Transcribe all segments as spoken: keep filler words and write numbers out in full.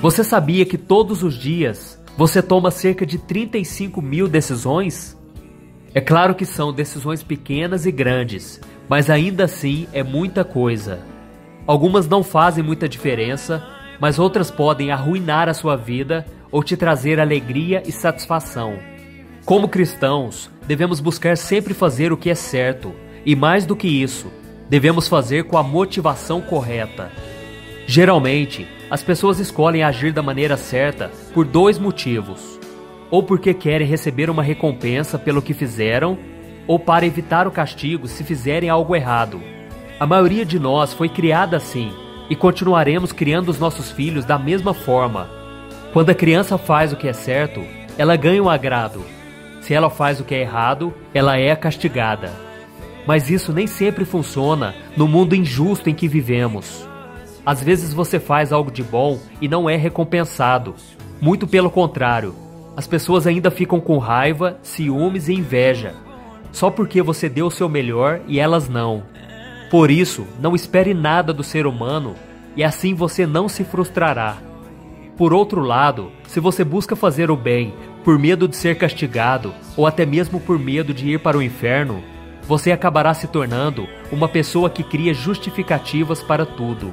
Você sabia que todos os dias você toma cerca de trinta e cinco mil decisões? É claro que são decisões pequenas e grandes, mas ainda assim é muita coisa. Algumas não fazem muita diferença, mas outras podem arruinar a sua vida ou te trazer alegria e satisfação. Como cristãos, devemos buscar sempre fazer o que é certo, e mais do que isso, devemos fazer com a motivação correta. Geralmente, as pessoas escolhem agir da maneira certa por dois motivos. Ou porque querem receber uma recompensa pelo que fizeram, ou para evitar o castigo se fizerem algo errado. A maioria de nós foi criada assim, e continuaremos criando os nossos filhos da mesma forma. Quando a criança faz o que é certo, ela ganha um agrado. Se ela faz o que é errado, ela é castigada. Mas isso nem sempre funciona no mundo injusto em que vivemos. Às vezes você faz algo de bom e não é recompensado. Muito pelo contrário, as pessoas ainda ficam com raiva, ciúmes e inveja, só porque você deu o seu melhor e elas não. Por isso, não espere nada do ser humano e assim você não se frustrará. Por outro lado, se você busca fazer o bem por medo de ser castigado ou até mesmo por medo de ir para o inferno, você acabará se tornando uma pessoa que cria justificativas para tudo.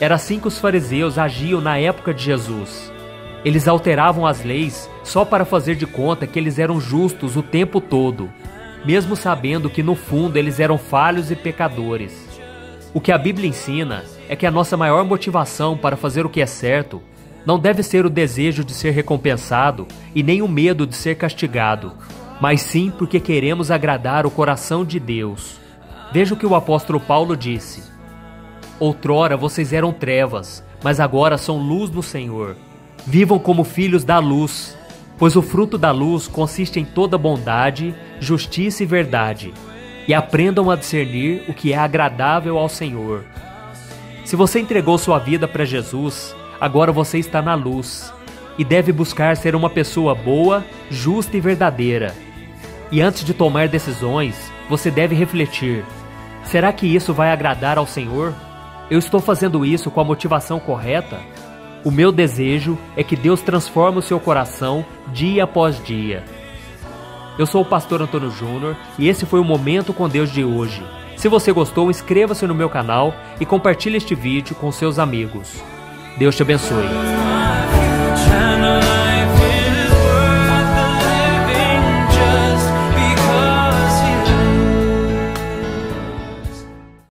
Era assim que os fariseus agiam na época de Jesus. Eles alteravam as leis só para fazer de conta que eles eram justos o tempo todo, mesmo sabendo que no fundo eles eram falhos e pecadores. O que a Bíblia ensina é que a nossa maior motivação para fazer o que é certo não deve ser o desejo de ser recompensado e nem o medo de ser castigado, mas sim porque queremos agradar o coração de Deus. Veja o que o apóstolo Paulo disse: outrora vocês eram trevas, mas agora são luz no Senhor. Vivam como filhos da luz, pois o fruto da luz consiste em toda bondade, justiça e verdade. E aprendam a discernir o que é agradável ao Senhor. Se você entregou sua vida para Jesus, agora você está na luz e deve buscar ser uma pessoa boa, justa e verdadeira. E antes de tomar decisões, você deve refletir: será que isso vai agradar ao Senhor? Eu estou fazendo isso com a motivação correta? O meu desejo é que Deus transforme o seu coração dia após dia. Eu sou o pastor Antônio Júnior e esse foi o Momento com Deus de hoje. Se você gostou, inscreva-se no meu canal e compartilhe este vídeo com seus amigos. Deus te abençoe.